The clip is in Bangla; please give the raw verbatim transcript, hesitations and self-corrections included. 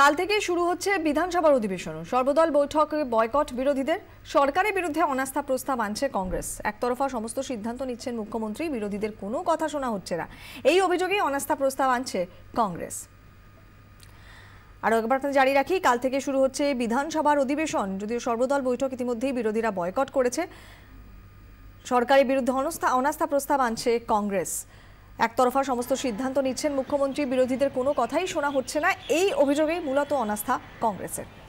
কাল থেকে শুরু হচ্ছে বিধানসভার অধিবেশন। সর্বদল বৈঠকে বয়কট বিরোধীদের, সরকারের বিরুদ্ধে অনাস্থা প্রস্তাব আনছে কংগ্রেস। একতরফা সমস্ত সিদ্ধান্ত নিচ্ছেন মুখ্যমন্ত্রী, বিরোধীদের কোনো কথা শোনা হচ্ছে না, এই অভিযোগে অনাস্থা প্রস্তাব আনছে কংগ্রেস। আরও একবার জারি রাখি, কাল থেকে শুরু হচ্ছে বিধানসভার অধিবেশন। যদিও সর্বদল বৈঠক ইতিমধ্যেই বিরোধীরা বয়কট করেছে, সরকারের বিরুদ্ধে অনাস্থা অনাস্থা প্রস্তাব আনছে কংগ্রেস। একতরফা সমস্ত সিদ্ধান্ত নিচ্ছেন মুখ্যমন্ত্রী, বিরোধীদের কোনো কথাই শোনা হচ্ছে না, এই অভিযোগেই মূলত অনাস্থা কংগ্রেসের।